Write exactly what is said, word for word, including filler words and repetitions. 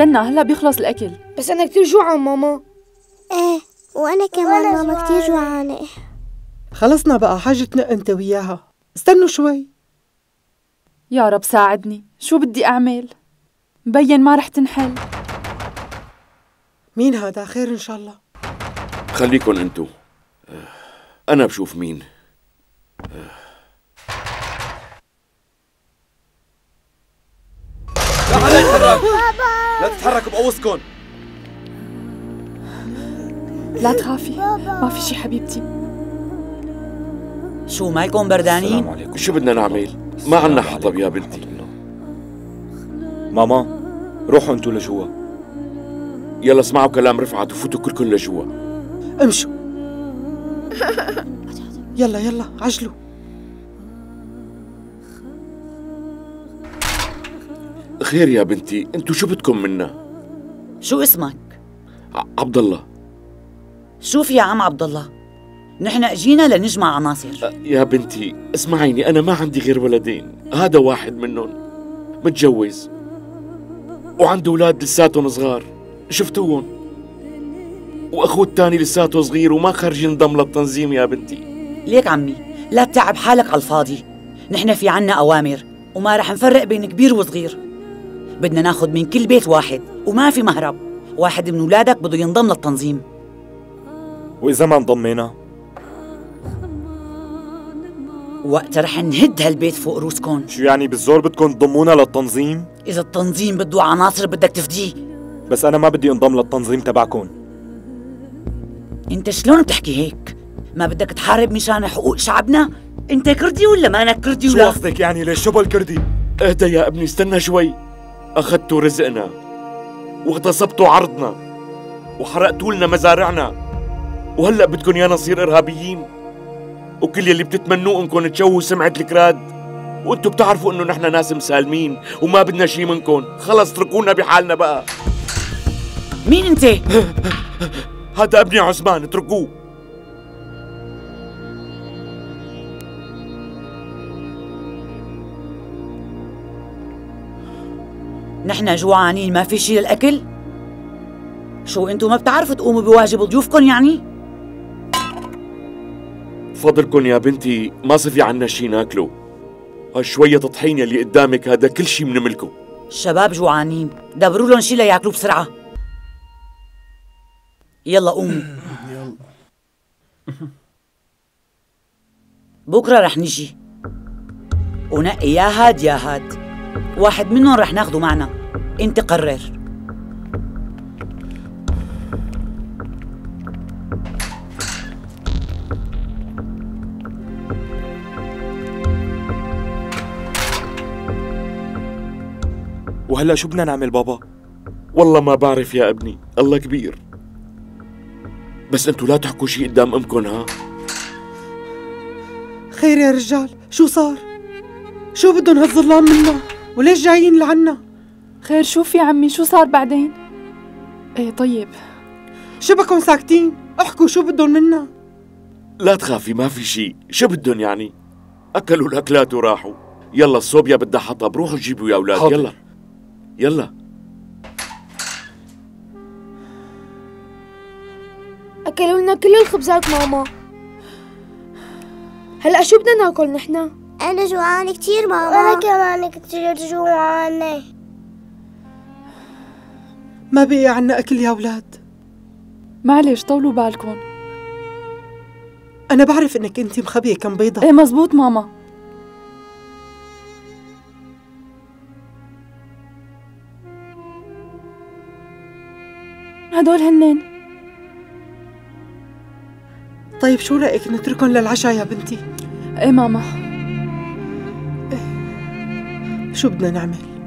استنى هلا بيخلص الأكل. بس أنا كتير جوعان ماما. إيه وأنا كمان ماما كتير جوعانة. خلصنا بقى حاجة تنق أنت وياها، استنوا شوي. يا رب ساعدني، شو بدي أعمل؟ مبين ما رح تنحل. مين هذا؟ خير إن شاء الله. خليكن أنتو، أنا بشوف مين. لا حدا يتحرك، لا تتحرك بقوصكن. لا تخافي، ما في شي حبيبتي. شو مالكم بردانين؟ السلام عليكم. شو بدنا نعمل؟ ما عنا حطب يا بنتي. ماما روحوا انتو لجوا. يلا اسمعوا كلام رفعت وفوتوا كلكن لجوا. امشوا. يلا يلا عجلوا. خير يا بنتي، انتو شو بدكم منا؟ شو اسمك؟ عبد الله. شوف يا عم عبد الله، نحن اجينا لنجمع عناصر. يا بنتي اسمعيني، انا ما عندي غير ولدين، هذا واحد منهم متجوز وعنده اولاد لساتهم صغار شفتوهم، واخوه الثاني لساته صغير وما خرج ينضم للتنظيم. يا بنتي ليك عمي لا تتعب حالك على الفاضي، نحن في عنا اوامر وما رح نفرق بين كبير وصغير. بدنا ناخذ من كل بيت واحد وما في مهرب، واحد من اولادك بده ينضم للتنظيم. واذا ما انضمينا وقت رح نهد هالبيت فوق روسكم. شو يعني بالزور بدكم تضمونا للتنظيم؟ اذا التنظيم بده عناصر بدك تفديه. بس انا ما بدي انضم للتنظيم تبعكم. انت شلون بتحكي هيك؟ ما بدك تحارب مشان حقوق شعبنا؟ انت كردي ولا مانك كردي؟ ولا شو قصدك يعني؟ ليش شو بالكردي؟ اهدى يا ابني استنى شوي. اخذتوا رزقنا واغتصبتوا عرضنا وحرقتوا لنا مزارعنا، وهلا بدكم يانا نصير ارهابيين وكل يلي بتتمنوه انكم تشوهوا سمعه الكراد، وانتم بتعرفوا انه نحن ناس مسالمين وما بدنا شي منكم، خلص اتركونا بحالنا بقى. مين انت؟ هذا ابني عثمان، اتركوه. نحن جوعانين ما في شي للاكل؟ شو انتم ما بتعرفوا تقوموا بواجب ضيوفكم يعني؟ بفضلكن يا بنتي ما صفي عنا شي ناكله، هالشوية طحين يلي قدامك هذا كل شي بنملكه. الشباب جوعانين، دبروا لهم شي لياكلوا بسرعة. يلا قوموا. يلا بكره رح نجي ونقي يا هاد يا هاد، واحد منهم رح ناخده معنا، انت قرر. وهلا شو بدنا نعمل بابا؟ والله ما بعرف يا ابني، الله كبير. بس انتوا لا تحكوا شي قدام امكن. ها خير يا رجال، شو صار؟ شو بدهم هالظلام منا؟ وليش جايين لعنا؟ خير شوف يا عمي شو صار بعدين؟ ايه طيب شو بكم ساكتين؟ احكوا شو بدهم منا؟ لا تخافي ما في شي، شو بدهم يعني؟ اكلوا الاكلات وراحوا. يلا الصوبيا بدها حطب، روحوا جيبوا يا اولاد. حاضر. يلا يلا. أكلوا لنا كل الخبزات ماما، هلا شو بدنا ناكل نحنا؟ أنا جوعانة كتير ماما. وأنا كمان كتير جوعانة. ما بقي عنا أكل يا أولاد. معلش طولوا بالكم. أنا بعرف إنك أنت مخبية كم بيضة. إيه مزبوط ماما. هدول هنين. طيب شو رأيك نتركهم للعشاء يا بنتي؟ ايه ماما. إيه. شو بدنا نعمل؟